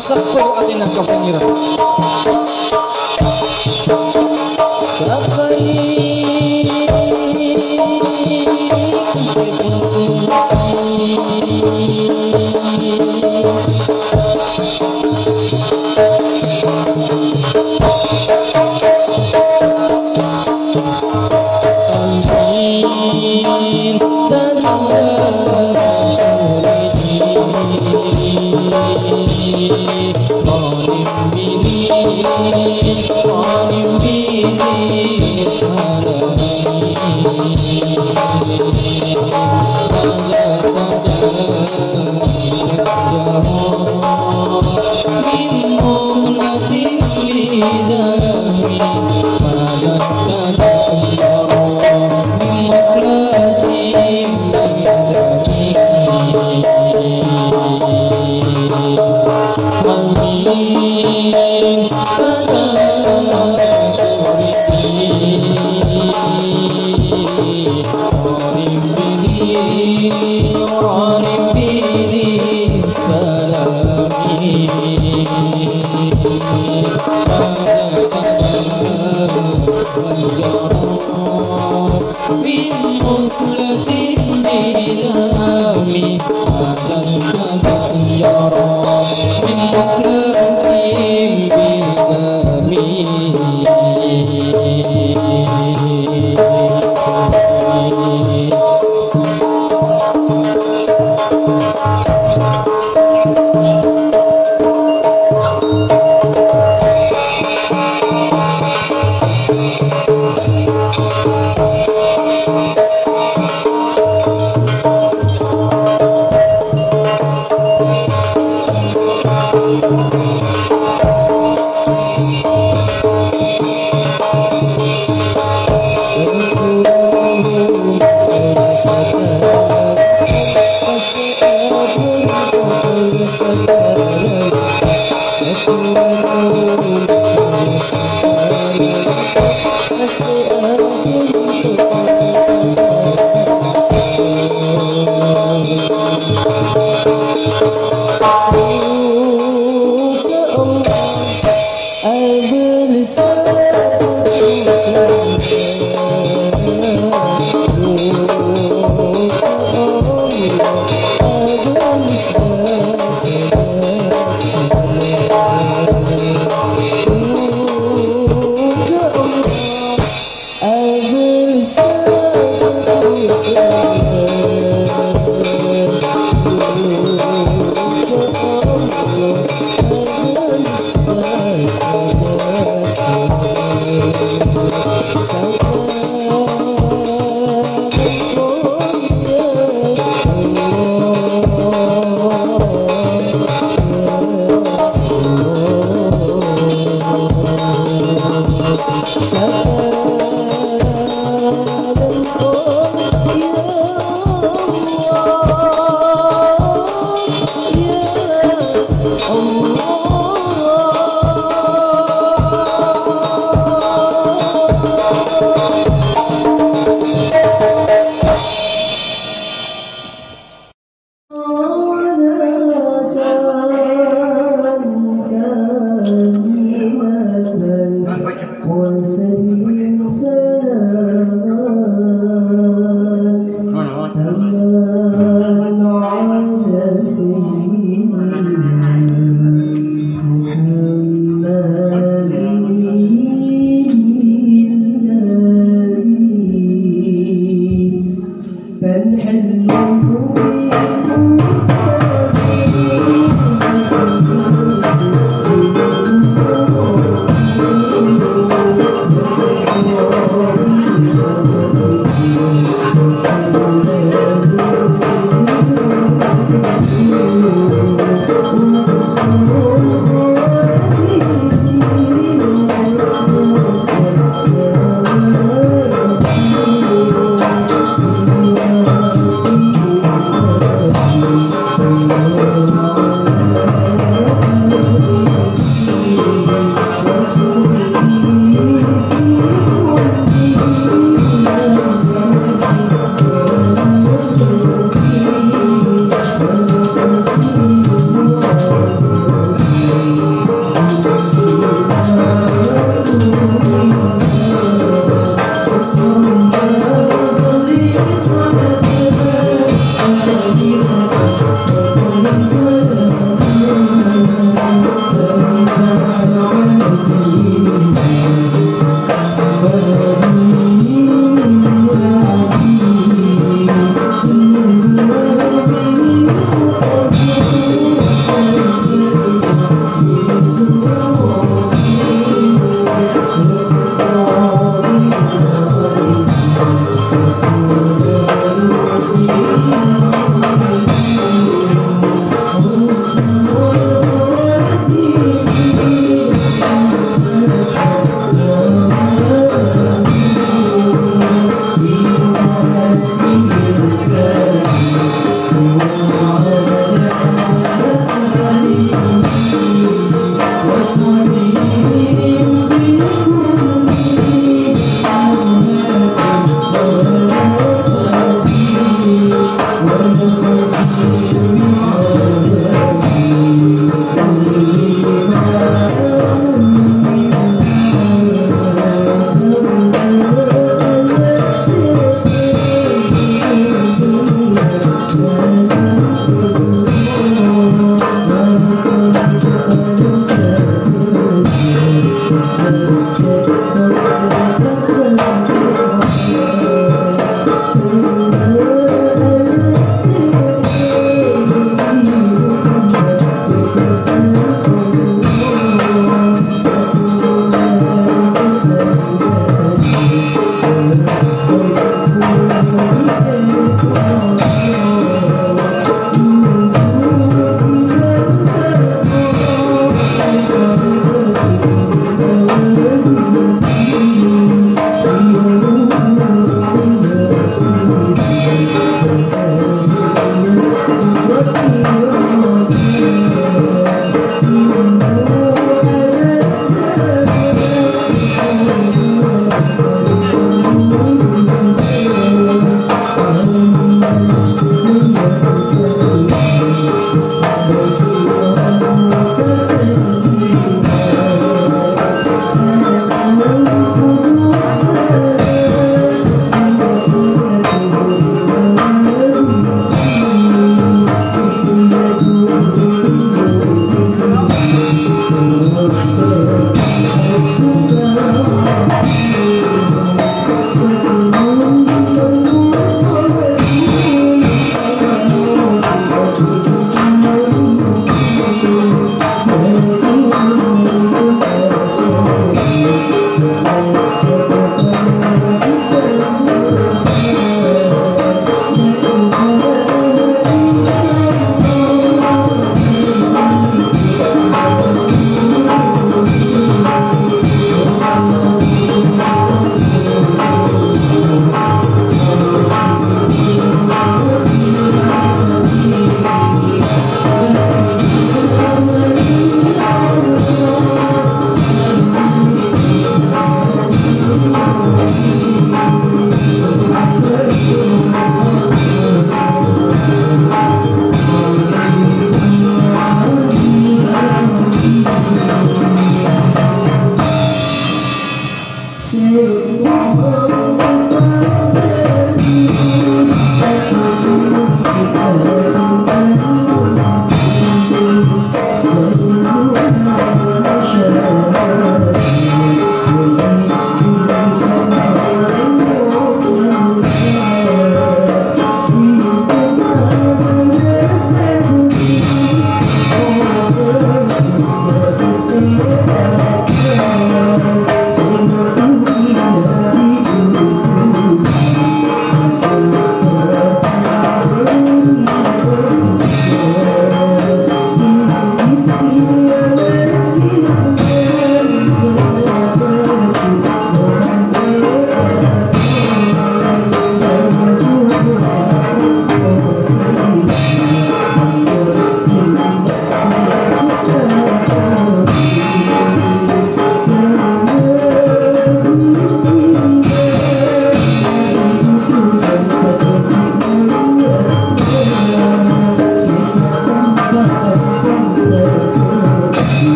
sakto atin ang kapangiran.